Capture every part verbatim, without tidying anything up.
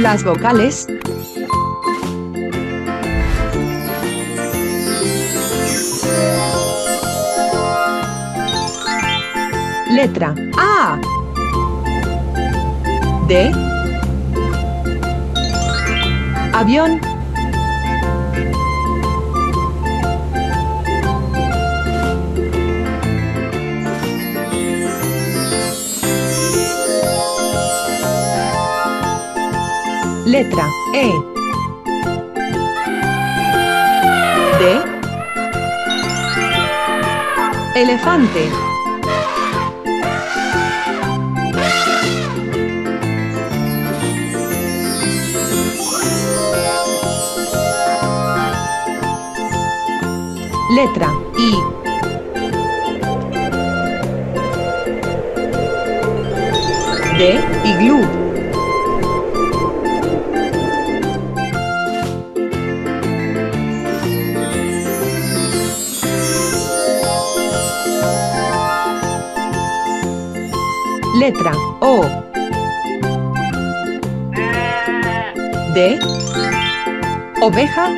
Las vocales. Letra A, D, avión, letra E, D, elefante. Letra I, D, iglú, letra O, D, oveja,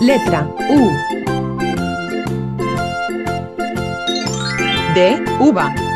letra U, D, uva.